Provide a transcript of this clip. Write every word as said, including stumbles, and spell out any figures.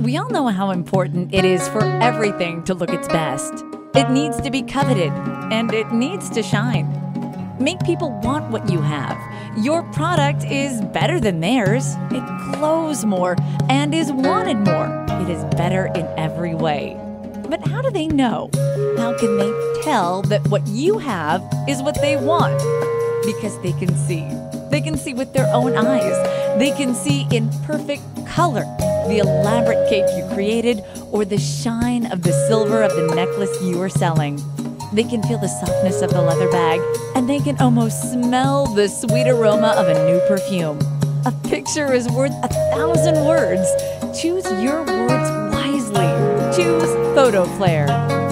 We all know how important it is for everything to look its best. It needs to be coveted, and it needs to shine. Make people want what you have. Your product is better than theirs. It glows more and is wanted more. It is better in every way. But how do they know? How can they tell that what you have is what they want? Because they can see. They can see with their own eyes. They can see in perfect color the elaborate cake you created or the shine of the silver of the necklace you are selling. They can feel the softness of the leather bag, and they can almost smell the sweet aroma of a new perfume. A picture is worth a thousand words. Choose your words wisely. Choose PhotoFlare.